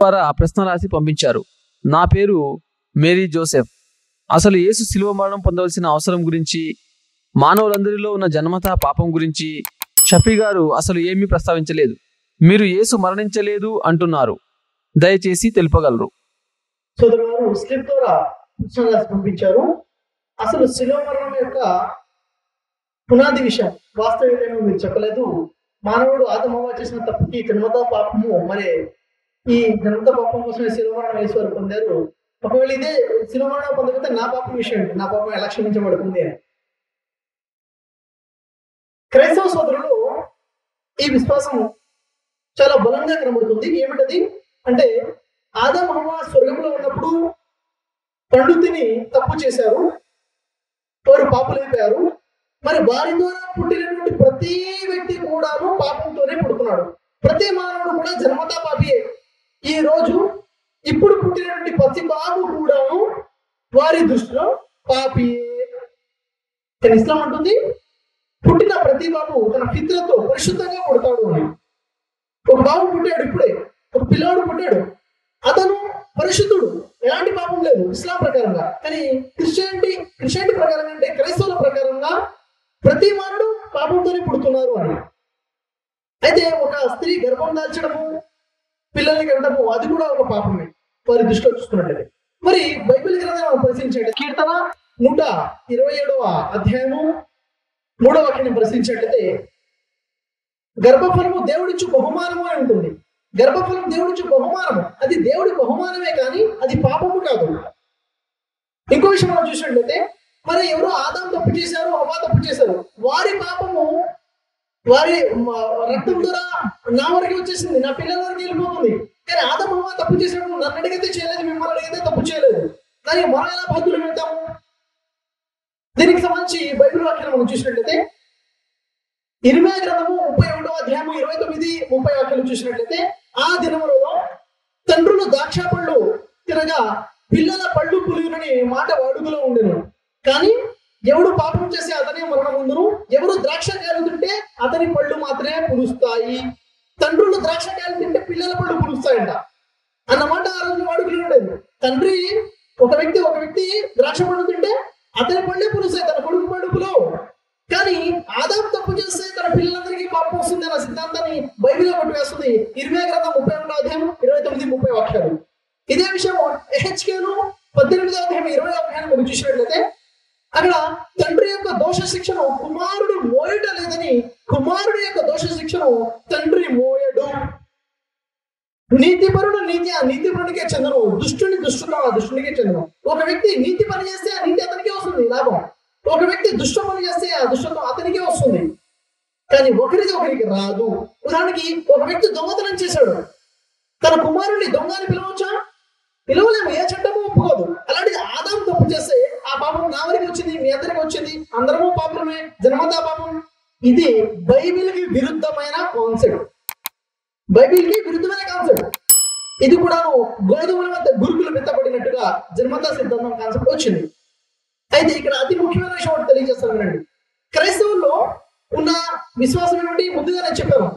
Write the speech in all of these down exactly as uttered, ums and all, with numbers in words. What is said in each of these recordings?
ద్వారా ప్రశ్న రాసి పంపించారు. నా పేరు మేరీ జోసెఫ్. అసలు యేసు శిలువ మరణం పొందవలసిన అవసరం గురించి, మానవులందరిలో ఉన్న జన్మత పాపం గురించి షఫీ గారు అసలు ఏమీ ప్రస్తావించలేదు. మీరు యేసు మరణించలేదు అంటున్నారు, దయచేసి తెలుపగలరు? పంపించారు. అసలు శిలువ మరణం యొక్క పునాది విషయం వాస్తవికమేమో మీరు చెప్పలేదు. మానవుడు ఆదమవ చేసిన తప్పుకి జన్మత పాపము, మరి ఈ జన్మత పాపం కోసమే శిలువ మరణం యేసు వారు పొందారు. ఒకవేళ ఇదే శిలువ మరణం పొందకపోతే నా పాపం విషయం ఏంటి? నా పాపం ఎలా క్షమించబడుతుంది? క్రైస్తవ సోదరులు ఈ విశ్వాసం చాలా బలంగా కనబడుతుంది. ఏమిటది అంటే, ఆదాము హవ్వ స్వర్గంలో ఉన్నప్పుడు పండు తిని తప్పు చేశారు, వారు పాపులైపోయారు. మరి వారి ద్వారా పుట్టినటువంటి ప్రతి వ్యక్తి కూడా పాపంతోనే పుడుతున్నాడు. ప్రతి మానవుడు కూడా జన్మతా పాపియే. ఈ రోజు ఇప్పుడు పుట్టినటువంటి ప్రతి బాబు కూడా వారి దృష్టిలో పాపియే. ఇస్లాం ఉంటుంది, పుట్టిన ప్రతి బాబు తన ఫిత్రతో పరిశుద్ధంగా పుడతాడు అని. ఒక బాబు పుట్టాడు, ఇప్పుడే ఒక పిల్లవాడు పుట్టాడు, అతను పరిశుద్ధుడు, ఎలాంటి పాపం లేదు ఇస్లాం ప్రకారంగా. కానీ క్రిస్టియానిటీ క్రిస్టియానిటీ ప్రకారంగా అంటే క్రైస్తవుల ప్రకారంగా ప్రతి మానవుడు పాపంతోనే పుడుతున్నారు అని. అయితే ఒక స్త్రీ గర్భం దాల్చడము, పిల్లల్ని కనడము, అది కూడా ఒక పాపమే వారి దృష్టిలో చూస్తున్నట్లయితే. మరి బైబిల్ గ్రంథాన్ని పరిశీలించండి. కీర్తన నూట ఇరవై ఏడవ అధ్యాయము మూడవ వాక్యాన్ని ప్రశ్నించినట్లయితే, గర్భఫలము దేవుడిచ్చు బహుమానము అని ఉంటుంది. గర్భఫలం దేవుడిచ్చు బహుమానము, అది దేవుడి బహుమానమే కానీ అది పాపము కాదు. ఇంకో విషయం మనం చూసినట్లయితే, మరి ఎవరో ఆదాము తప్పు చేశారు, హవ్వ తప్పు చేశారు, వారి పాపము వారి రక్తం ద్వారా నా వరకు వచ్చేసింది, నా పిల్లల వరకు వెళ్ళిపోతుంది. కానీ ఆదాము హవ్వ తప్పు చేసినప్పుడు నన్ను అడిగితే చేయలేదు, మిమ్మల్ని అడిగితే తప్పు చేయలేదు, కానీ మనం ఎలా బాధ్యులు పెడతాము? దీనికి సంబంధించి బైబిల్ వాక్యాలు మనం చూసినట్లయితే ఇర్మీయా గ్రంథము ముప్పై ఒకటో అధ్యాయము ఇరవై తొమ్మిది ముప్పై వాక్యాలు చూసినట్లయితే, ఆ దినములలో తండ్రులు ద్రాక్ష పళ్ళు తినగా పిల్లల పళ్ళు పులియునని మాట వాడుకలో ఉండెను, కానీ ఎవడు పాపం చేసి అతనే మరణం ఉండును, ఎవరు ద్రాక్ష కాయలు తింటే అతని పళ్ళు మాత్రమే పులుస్తాయి. తండ్రులు ద్రాక్ష కాయలు తింటే పిల్లల పళ్ళు పులుస్తాయంట అన్నమాట ఆ రోజు వాడుకలో ఉండేది. తండ్రి ఒక వ్యక్తి ఒక వ్యక్తి ద్రాక్ష పళ్ళు తింటే అతని పళ్ళే పులుస్తాయి, తన కొడుకు పడుపులో. కానీ ఆదాము తప్పు చేస్తే తన పిల్లలందరికీ పాపం వస్తుంది అన్న సిద్ధాంతాన్ని బైబిల్లో కొట్టివేస్తుంది ఇర్మీయా గ్రంథం ముప్పై ఒకటో అధ్యాయం ఇరవై తొమ్మిది ముప్పై వాక్యాలు. ఇదే విషయం ఎహెచ్కేలు పద్దెనిమిదో అధ్యాయం ఇరవై అధ్యాయం మనం చూసినట్లయితే, అక్కడ తండ్రి యొక్క దోష శిక్షను కుమారుడు మోయట లేదని, కుమారుడు యొక్క దోష శిక్షను తండ్రి మోయడు. నీతిపరుడు నీతి ఆ నీతిపరుడికే చెందను, దుష్టుని దుష్టుడు ఆ దుష్టునికే చెందను. ఒక వ్యక్తి నీతి పని చేస్తే ఆ నీతి అతనికే వస్తుంది లాభం, ఒక వ్యక్తి దుష్ట పని చేస్తే ఆ దుష్టత్వం అతనికే వస్తుంది, కానీ ఒకరికి ఒకరికి రాదు. ఉదాహరణకి ఒక వ్యక్తి దొంగతనం చేశాడు, తన కుమారుడిని దొంగ అని పిలవచ్చా? పిలవలేము, ఏ చట్టము ఒప్పుకోదు. అలాంటిది ఆదాము తప్పు చేస్తే ఆ పాపం నా వరకు వచ్చింది, మీ అందరికి వచ్చింది, అందరము పాపమే, జన్మతా పాపం. ఇది బైబిల్కి విరుద్ధమైన కాన్సెప్ట్, బైబిల్కి విరుద్ధమైన కాన్సెప్ట్. ఇది కూడాను గోధుమల వద్ద గురుకులు పెట్టబడినట్టుగా జన్మతా సిద్ధాంతం కాన్సెప్ట్ వచ్చింది. అయితే ఇక్కడ అతి ముఖ్యమైన విషయం ఒకటి తెలియజేస్తానండి. క్రైస్తవుల్లో ఉన్న విశ్వాసం ఏమిటి? ముందుగా నేను చెప్పాను,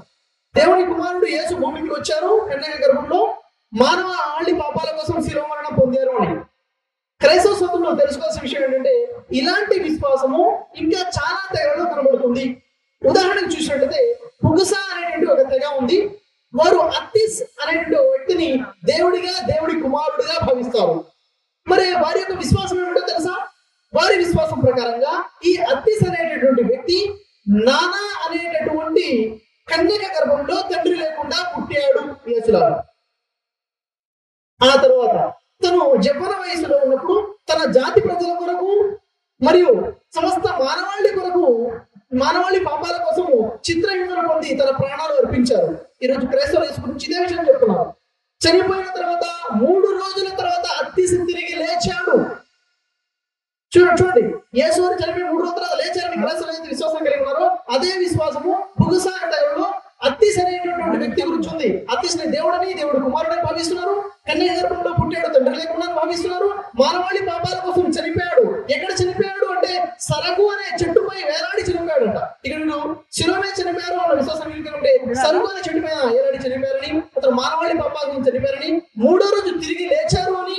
దేవుని కుమారుడు యేసు భూమికి వచ్చారు, కన్యక గర్భంలో మానవ ఆళ్ళి పాపాల కోసం శిలువ మరణం పొందారు అని. క్రైస్తవ సోదరులు తెలుసుకోవాల్సిన విషయం ఏంటంటే, ఇలాంటి విశ్వాసము ఇంకా చాలా తెగలో కనబడుతుంది. ఉదాహరణకు చూసినట్లయితే పుగుస అనేటువంటి ఒక తెగ ఉంది, వారు అత్తిస్ అనేటువంటి వ్యక్తిని దేవుడిగా దేవుడి కుమారుడిగా భావిస్తారు. మరి వారి యొక్క విశ్వాసం ఏమిటో తెలుసా? వారి విశ్వాసం ప్రకారంగా ఈ అత్తిస్ అనేటటువంటి వ్యక్తి నానా అనేటటువంటి కన్యక గర్భంలో తండ్రి లేకుండా పుట్టాడు యేసులారా. ఆ తర్వాత తను జపన వయసులో ఉన్నప్పుడు తన జాతి ప్రజల కొరకు మరియు సమస్త మానవాళి కొరకు, మానవాళి పాపాల కోసము చిత్రహింసలు పొంది తన ప్రాణాలు అర్పించారు. ఈరోజు క్రైస్తవ యేసు గురించి ఇదే విషయం చెప్తున్నారు. చనిపోయిన తర్వాత మూడు రోజుల తర్వాత అత్తిస్ తిరిగి లేచాడు. చూడండి చూడండి యేసు వారు చనిపోయి మూడు రోజుల తర్వాత లేచారని క్రైస్తవులు అయితే విశ్వాసం కలిగి ఉన్నారో, అదే విశ్వాసము బుగుస అంటలో అత్తిస్ అనేటటువంటి వ్యక్తి గురించి ఉంది. అత్తిస్ని దేవుడని, దేవుడు కుమారుడని భావిస్తున్నారు, కన్యక గర్భంలో పుట్టాడు, తండ్రి లేకుండా భావిస్తున్నారు, మానవాళి పాపాల కోసం చనిపోయాడు. ఎక్కడ చనిపోయాడు అంటే సరకు అనే చెట్టుపై వేలాడి చనిపోయాడట. ఇక్కడ మీరు శిలువ మీద చనిపోయారు అన్న విశ్వాసం కలిగి ఉంటే సరుకు అనే చెట్టు మీద వేలాడి చనిపోయారని సంవత్సరం మానవాళిని పాపాలను చనిపోయారని మూడో రోజు తిరిగి లేచారు అని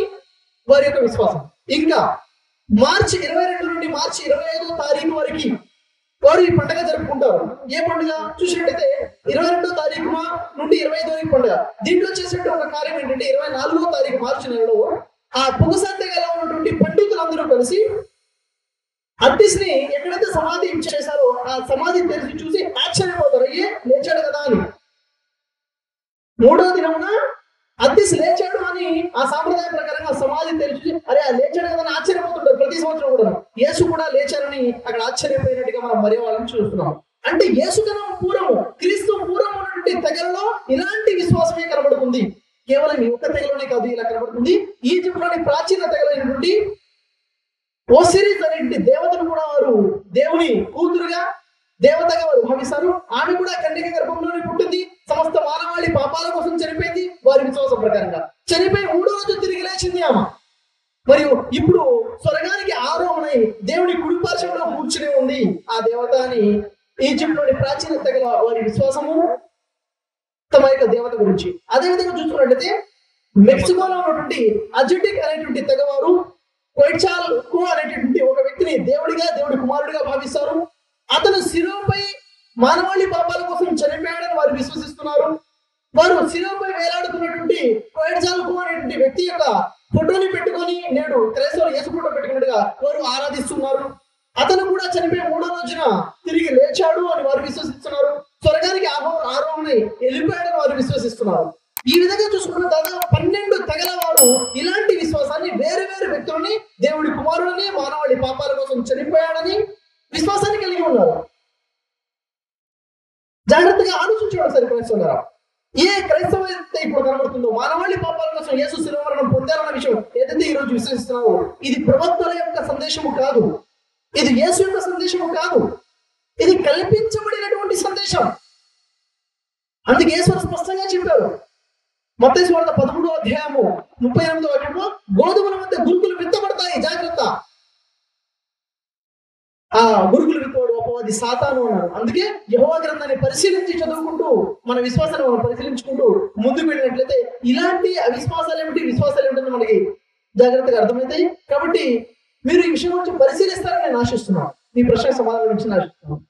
వారి యొక్క విశ్వాసం. ఇంకా మార్చి ఇరవై రెండు నుండి మార్చి ఇరవై ఐదో తారీఖు వరకు వారు ఈ పండుగ జరుపుకుంటారు. ఏ పండుగ చూసినట్టయితే ఇరవై రెండో తారీఖు నుండి ఇరవై ఐదో పండుగ. దీంట్లో చేసినట్టు ఒక కార్యం ఏంటంటే ఇరవై నాలుగో తారీఖు మార్చి నెలలో ఆ పొగసంతగా ఉన్నటువంటి పండితులందరూ కలిసి అతిస్ని ఎక్కడైతే సమాధి చేశారో ఆ సమాధి తెరిచి చూసి ఆశ్చర్యపోతారు, ఏ లేచాడు కదా అని. మూడో దినమున అతిస్ లేచాడు అని ఆ సాంప్రదాయ ప్రకారంగా సమాధి తెరిచి అరే ఆ లేచాడు కదా అని ఆశ్చర్యపోతుంటారు. ప్రతి సంవత్సరం కూడా యేసు కూడా లేచారని అక్కడ ఆశ్చర్యపోయినట్టుగా మనం మరే వాళ్ళని చూస్తున్నాం. అంటే యేసు కన్నా పూర్వము, క్రీస్తు పూర్వం ఉన్నటువంటి తెగలలో ఇలాంటి విశ్వాసమే కనబడుతుంది. కేవలం ఈ ఒక్క తెగలోనే కాదు ఇలా కనబడుతుంది. ఈజిప్ట్లోని ప్రాచీన తెగలైనటువంటి ఓసిరీస్ అనేటువంటి దేవతను కూడా వారు దేవుని కూతురుగా దేవతగా వారు భావిస్తారు. ఆమె కూడా కన్యక గర్భంలోనే పుట్టింది, సమస్త మానవాళి పాపాల కోసం చనిపోయింది వారి విశ్వాసం ప్రకారంగా. చనిపోయి మూడో రోజు తిరిగి లేచింది ఆమె. మరియు ఇప్పుడు స్వర్గానికి ఆరోహణై దేవుని కుడిపార్శ్వంలో కూర్చునే ఉంది ఆ దేవత అని ఈజిప్ట్లోని ప్రాచీన తెగల వారి విశ్వాసము తమ యొక్క దేవత గురించి. అదేవిధంగా చూసుకున్నట్లయితే మెక్సికోలో ఉన్నటువంటి అజటిక్ అనేటువంటి తెగవారు కొయిచాల్కు అనేటటువంటి ఒక వ్యక్తిని దేవుడిగా దేవుడి కుమారుడిగా భావిస్తారు. అతను శిలువపై మానవాళి పాపాల కోసం చనిపోయాడని వారు విశ్వసిస్తున్నారు. వారు శిలువపై వేలాడుతున్నటువంటి కొయిచాల్కు అనేటువంటి వ్యక్తి యొక్క ఫోటోని పెట్టుకొని నేడు క్రైస్తవులు యేసు ఫోటో పెట్టుకున్నట్టుగా వారు ఆరాధిస్తున్నారు. అతను కూడా చనిపోయి మూడో రోజున తిరిగి లేచాడు అని వారు విశ్వసిస్తున్నారు. స్వర్గానికి ఆహో ఆరోహణై వెళ్ళిపోయాడని వారు విశ్వసిస్తున్నారు. ఈ విధంగా చూసుకున్న దాదాపు పన్నెండు తెగల వారు ఇలాంటి విశ్వాసాన్ని వేరు వేరు వ్యక్తులని దేవుడి కుమారుడని మానవాళి పాపాల కోసం చనిపోయాడని విశ్వాసాన్ని కలిగి ఉన్నారు. జాగ్రత్తగా ఆలోచించడం సరి క్రైస్తవులారా, ఏ క్రైస్తవత ఇప్పుడు కనబడుతుందో మానవాళి పాపాల కోసం యేసు శిలువ మరణం పొందారన్న విషయం ఏదైతే ఈ రోజు విశ్వసిస్తున్నారో ఇది ప్రవక్తల యొక్క సందేశము కాదు, ఇది యేసు యొక్క సందేశము కాదు, ఇది కల్పించబడినటువంటి సందేశం. అందుకే యేసు స్పష్టంగా చెప్పారు మత్తయి సువార్త పదమూడో అధ్యాయము ముప్పై ఎనిమిదో వాక్యంలో గోధుమల మధ్య గురుకులు విత్తబడతాయి, జాగ్రత్త, ఆ గురుకులు విత్తబడు అపవాది సాతాను అన్నారు. అందుకే యెహోవా గ్రంథాన్ని పరిశీలించి చదువుకుంటూ మన విశ్వాసాన్ని మనం పరిశీలించుకుంటూ ముందుకు వెళ్ళినట్లయితే ఇలాంటి అవిశ్వాసాలు ఏమిటి, విశ్వాసాలు ఏమిటో మనకి జాగ్రత్తగా అర్థమవుతాయి. కాబట్టి మీరు ఈ విషయం గురించి పరిశీలిస్తారని నేను ఆశిస్తున్నాను. మీ ప్రశ్నకు సమాధానం ఇచ్చి ఆశిస్తున్నాను.